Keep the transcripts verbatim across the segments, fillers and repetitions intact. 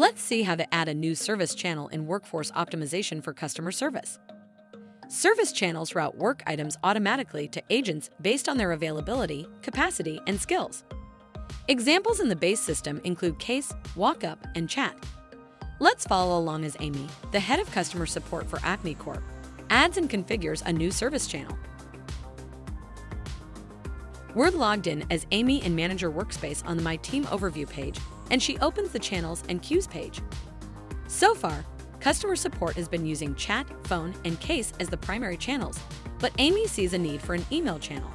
Let's see how to add a new service channel in Workforce Optimization for customer service. Service channels route work items automatically to agents based on their availability, capacity, and skills. Examples in the base system include case, walk-up, and chat. Let's follow along as Amy, the head of customer support for Acme Corp, adds and configures a new service channel. We're logged in as Amy in Manager Workspace on the My Team Overview page, and she opens the Channels and Queues page. So far, customer support has been using chat, phone, and case as the primary channels, but Amy sees a need for an email channel.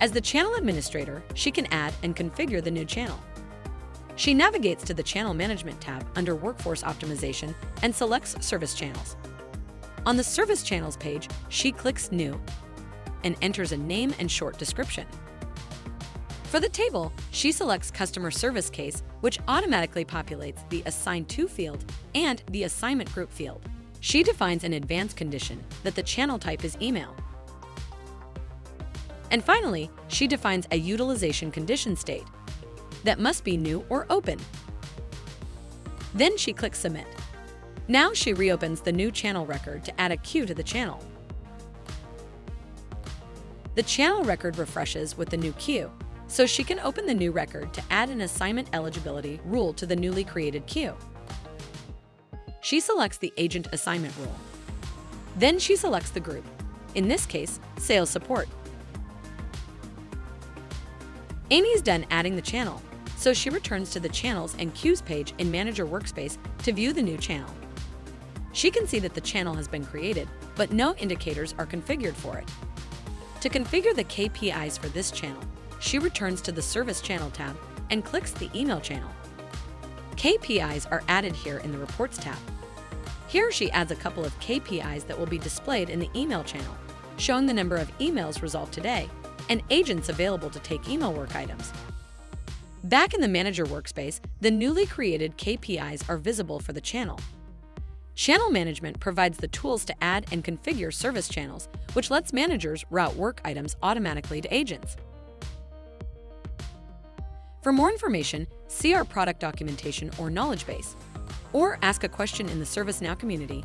As the channel administrator, she can add and configure the new channel. She navigates to the Channel Management tab under Workforce Optimization and selects Service Channels. On the Service Channels page, she clicks New and enters a name and short description. For the table, she selects Customer Service Case, which automatically populates the Assigned To field and the Assignment Group field. She defines an advanced condition that the channel type is email. And finally, she defines a utilization condition state that must be new or open. Then she clicks Submit. Now she reopens the new channel record to add a queue to the channel. The channel record refreshes with the new queue, so she can open the new record to add an assignment eligibility rule to the newly created queue. She selects the agent assignment rule. Then she selects the group, in this case, sales support. Amy's done adding the channel, so she returns to the Channels and Queues page in Manager Workspace to view the new channel. She can see that the channel has been created, but no indicators are configured for it. To configure the K P Is for this channel, she returns to the Service Channel tab and clicks the Email channel. K P Is are added here in the Reports tab. Here she adds a couple of K P Is that will be displayed in the Email channel, showing the number of emails resolved today, and agents available to take email work items. Back in the Manager Workspace, the newly created K P Is are visible for the channel. Channel Management provides the tools to add and configure service channels, which lets managers route work items automatically to agents. For more information, see our product documentation or knowledge base, or ask a question in the ServiceNow community.